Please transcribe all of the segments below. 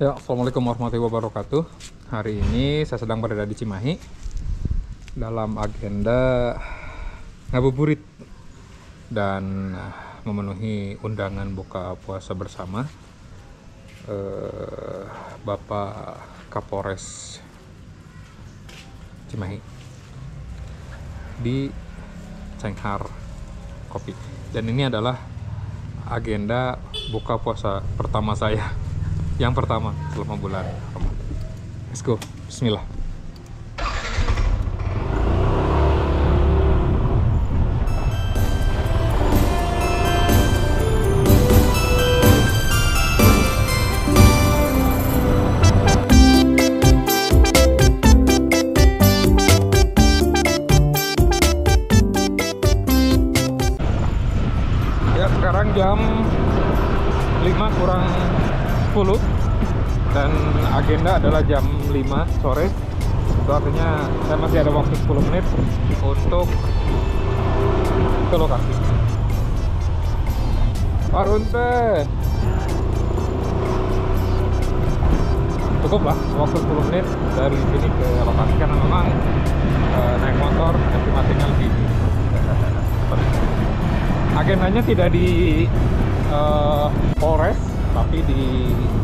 Ya, assalamualaikum warahmatullahi wabarakatuh. Hari ini saya sedang berada di Cimahi dalam agenda ngabuburit dan memenuhi undangan buka puasa bersama Bapak Kapolres Cimahi di Cengkar Kopi. Dan ini adalah agenda buka puasa pertama saya, yang pertama selama bulan Ramadan. Let's go, bismillah. Dan agenda adalah jam 5 sore. Itu artinya saya masih ada waktu 10 menit untuk ke lokasi. Parunten. Cukup lah waktu 10 menit dari sini ke lokasi, karena memang naik motor estimasinya lebih. Agendanya tidak di Polres, tapi di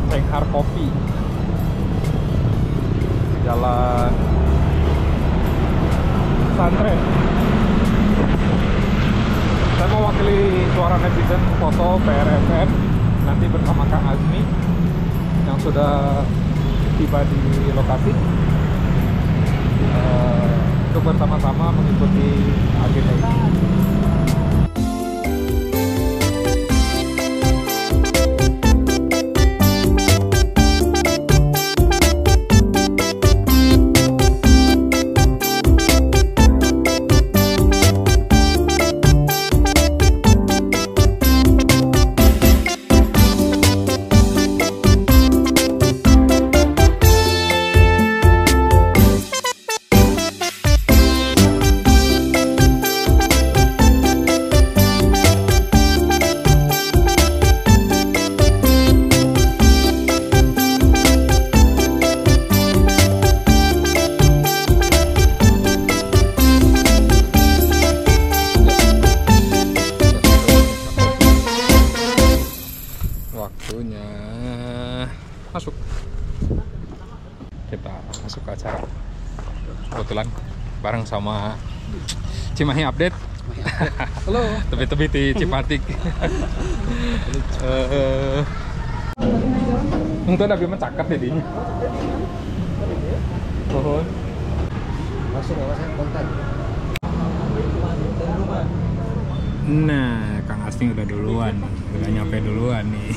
Cengkar Kopi, Jalan Santren. Saya mewakili suara netizen foto PRFM nanti bersama Kang Azmi yang sudah tiba di lokasi untuk bersama-sama mengikuti agenda ini. Masuk, kita masuk ke acara. Kebetulan bareng sama Cimahi Update. Halo. Tepi-tepi di Cipatik. Untuk ada biar mencakat jadinya. Mohon. Masuk kawasan konten. Nah, Kang Astin udah duluan, udah nyampe duluan nih.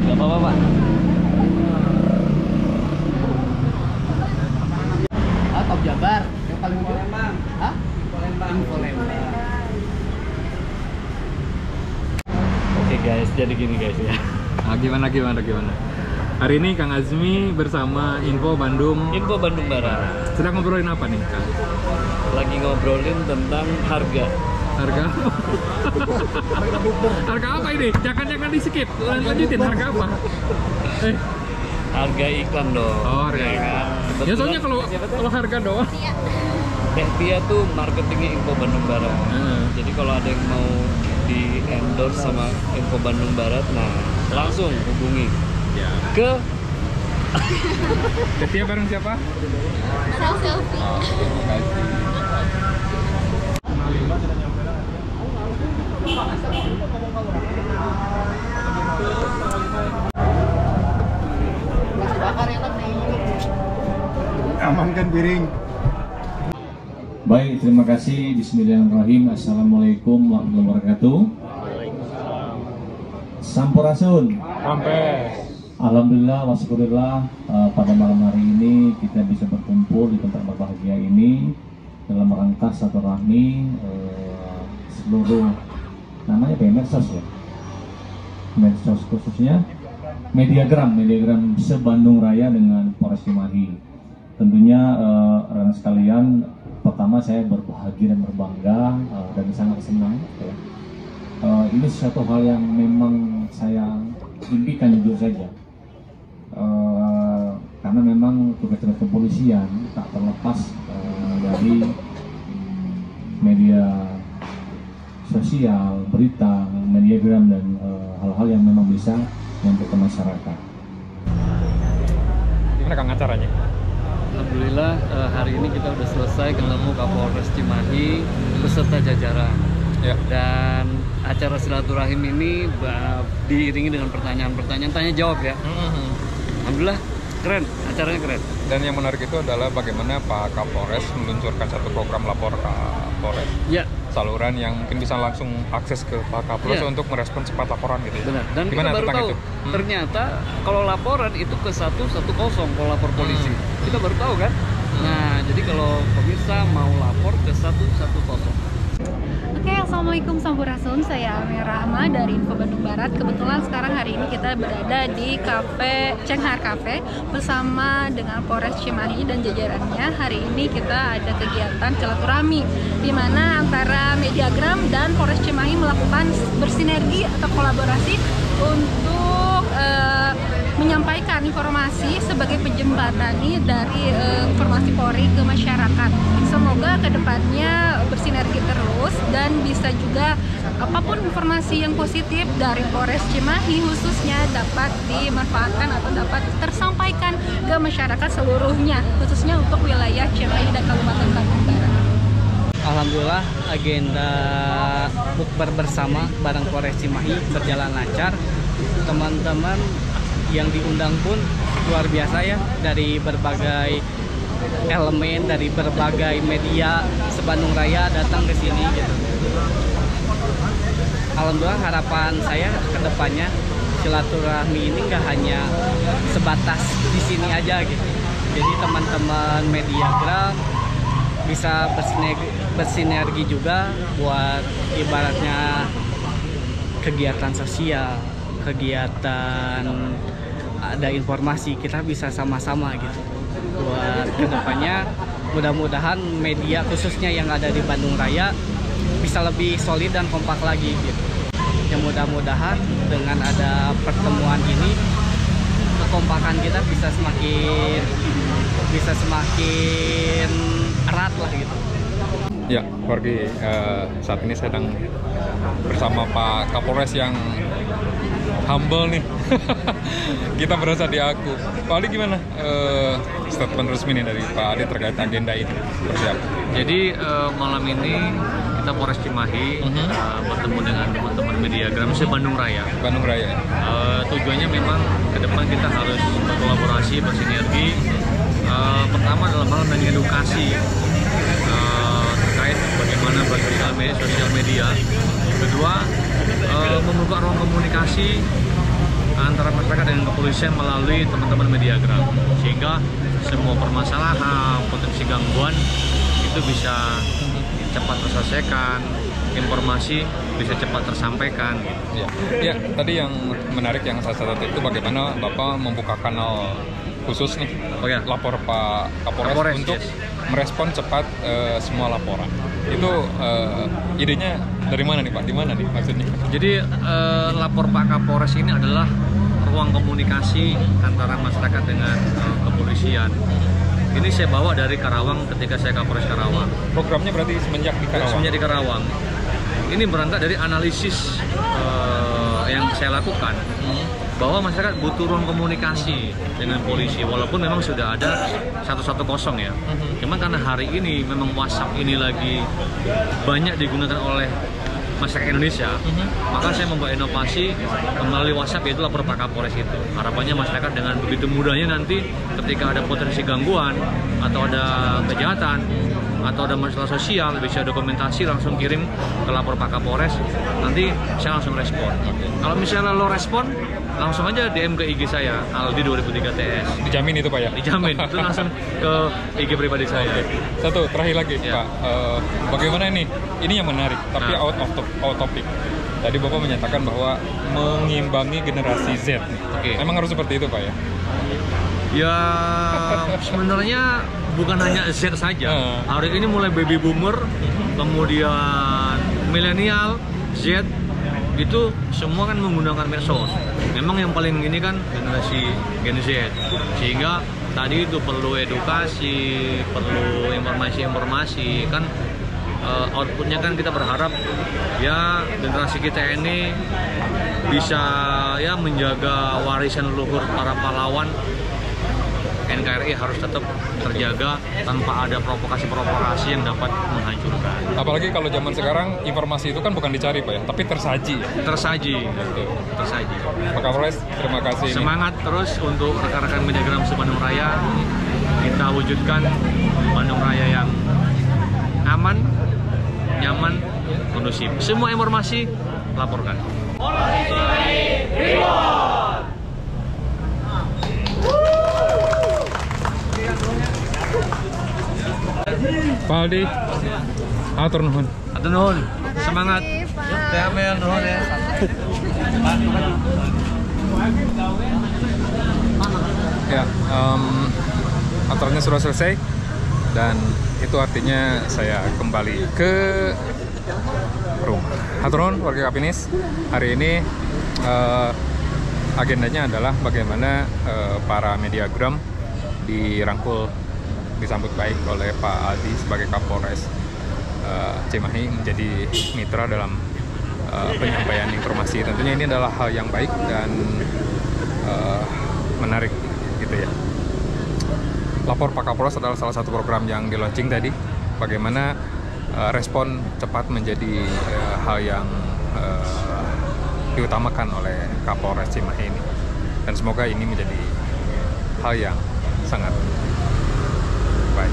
Gak apa-apa, Pak. Oh, Top Jabar. Yang paling ujung. Hah? Info Lembang. Oke, guys. Jadi gini, guys, ya. Nah, gimana? Hari ini Kang Azmi bersama Info Bandung Barat. Sedang ngobrolin apa nih, Kang? Lagi ngobrolin tentang harga. Harga apa ini? Jangan di skip, lanjutin. Harga apa? Harga iklan dong. Oh, harga iklan. Ya soalnya kalau harga doang. Tia tuh marketingnya Info Bandung Barat. Jadi kalau ada yang mau di endorse sama Info Bandung Barat, nah langsung hubungi ke Tia bareng siapa? Bareng Selfie. Amankan piring. Baik, terima kasih. Bismillahirrahmanirrahim. Assalamualaikum warahmatullahi wabarakatuh. Sampurasun. Sampes. Alhamdulillah, wasyukurillah, pada malam hari ini kita bisa berkumpul di tempat berbahagia ini dalam rangka silaturahmi seluruh, namanya BMSOS ya, BMSOS khususnya Mediagram Sebandung Raya dengan Polres Cimahi. Tentunya sekalian, pertama saya berbahagia dan berbangga dan sangat senang. Ini suatu hal yang memang saya impikan jujur saja, karena memang tugas-tugas kepolisian tak terlepas dari media sosial, berita, Mediagram, dan hal-hal yang memang bisa nyampe ke masyarakat. Gimana Kang acaranya? Alhamdulillah hari ini kita sudah selesai ketemu Kapolres Cimahi beserta jajaran. Ya. Dan acara silaturahim ini diiringi dengan pertanyaan-pertanyaan tanya jawab ya. Alhamdulillah keren, acaranya keren. Dan yang menarik itu adalah bagaimana Pak Kapolres meluncurkan satu program Lapor Kapolres. Ya. Saluran yang mungkin bisa langsung akses ke Pak Kapolres ya, untuk merespon cepat laporan gitu. Benar. Dan gimana kita baru tahu, itu? Ternyata kalau laporan itu ke 110 kalau lapor polisi. Kita baru tahu kan? Nah, jadi kalau pemirsa mau lapor ke 110. Oke, Assalamualaikum Sampurasun, saya Amir Rahma dari Info Bandung Barat. Kebetulan sekarang hari ini kita berada di Cafe Cengkar Kopi bersama dengan Polres Cimahi dan jajarannya. Hari ini kita ada kegiatan silaturahmi di mana antara Mediagram dan Polres Cimahi melakukan bersinergi atau kolaborasi untuk menyampaikan informasi sebagai penjembatan nih dari informasi Polri ke masyarakat. Semoga kedepannya bersinergi terus dan bisa juga apapun informasi yang positif dari Polres Cimahi khususnya dapat dimanfaatkan atau dapat tersampaikan ke masyarakat seluruhnya, khususnya untuk wilayah Cimahi dan Kabupaten Bandung Barat. Alhamdulillah agenda bukber bersama bareng Polres Cimahi berjalan lancar. Teman-teman yang diundang pun luar biasa ya, dari berbagai elemen, dari berbagai media Sebandung Raya datang ke sini gitu. Alhamdulillah harapan saya kedepannya silaturahmi ini nggak hanya sebatas di sini aja gitu. Jadi teman-teman Mediagram bisa bersinergi juga buat ibaratnya kegiatan sosial, kegiatan ada informasi, kita bisa sama-sama gitu buat kedepannya. Mudah-mudahan media khususnya yang ada di Bandung Raya bisa lebih solid dan kompak lagi gitu. Yang mudah-mudahan dengan ada pertemuan ini kekompakan kita bisa semakin erat lah gitu. Ya, Korgi, saat ini sedang bersama Pak Kapolres yang humble nih. Kita berasa diaku. Pak Adi, gimana statement resmi nih dari Pak Adi terkait agenda ini? Persiapan. Jadi malam ini kita Polres Cimahi bertemu dengan teman-teman Mediagram Sebandung Raya. Bandung Raya. Tujuannya memang ke depan kita harus berkolaborasi, bersinergi. Pertama dalam hal mengedukasi terkait bagaimana sosial media. Kedua, membuka ruang komunikasi antara masyarakat dengan kepolisian melalui teman-teman Mediagram, sehingga semua permasalahan, potensi gangguan itu bisa cepat terselesaikan, informasi bisa cepat tersampaikan. Ya, ya, tadi yang menarik yang saya catat itu bagaimana Bapak membuka kanal khusus nih, Lapor Pak Kapolres untuk merespon cepat semua laporan. Itu idenya dari mana nih Pak? Di mana nih maksudnya? Jadi Lapor Pak Kapolres ini adalah ruang komunikasi antara masyarakat dengan kepolisian. Ini saya bawa dari Karawang ketika saya Kapolres Karawang. Programnya berarti semenjak di Karawang? Semenjak di Karawang. Ini berangkat dari analisis yang saya lakukan, bahwa masyarakat butuh ruang komunikasi dengan polisi, walaupun memang sudah ada 110 ya. Cuman karena hari ini memang WhatsApp ini lagi banyak digunakan oleh masyarakat Indonesia, maka saya membuat inovasi melalui WhatsApp, yaitu Lapor Pak Kapolres itu. Harapannya masyarakat dengan begitu mudahnya nanti ketika ada potensi gangguan atau ada kejahatan atau ada masalah sosial, bisa dokumentasi langsung kirim ke Lapor Pak Kapolres, nanti saya langsung respon. Kalau misalnya lo respon, langsung aja DM ke IG saya, Aldi 2003 TS. Dijamin itu Pak ya? Dijamin, itu langsung ke IG pribadi saya. Satu, terakhir lagi Pak, bagaimana ini yang menarik, tapi out of topic. Tadi Bapak menyatakan bahwa mengimbangi generasi Z. Emang harus seperti itu Pak ya? Ya, sebenarnya bukan hanya Z saja. Hari ini mulai baby boomer, kemudian milenial, Z, itu semua kan menggunakan medsos. Memang yang paling gini kan generasi Gen Z, sehingga tadi itu perlu edukasi, perlu informasi-informasi kan. Outputnya kan kita berharap ya generasi kita ini bisa ya menjaga warisan leluhur para pahlawan. NKRI harus tetap terjaga tanpa ada provokasi-provokasi yang dapat menghancurkan. Apalagi kalau zaman sekarang informasi itu kan bukan dicari Pak ya, tapi tersaji. Tersaji, betul. Tersaji. Pak Kapolres, terima kasih. Semangat terus untuk rekan-rekan Mediagram Sebandung Raya. Kita wujudkan Bandung Raya yang aman, nyaman, kondusif. Semua informasi laporkan. Polres Cimahi, reward. Pak Adi, atur nuhun. Atur nuhun. Semangat. Teh Amir nuhun ya. Ya, aturannya sudah selesai dan itu artinya saya kembali ke rumah. Haturun warga Kapinis, hari ini agendanya adalah bagaimana para Mediagram dirangkul, disambut baik oleh Pak Adi sebagai Kapolres Cimahi, menjadi mitra dalam penyampaian informasi. Tentunya ini adalah hal yang baik dan menarik gitu ya. Lapor Pak Kapolres adalah salah satu program yang di-launching tadi, bagaimana respon cepat menjadi hal yang diutamakan oleh Kapolres Cimahi ini. Dan semoga ini menjadi hal yang sangat baik.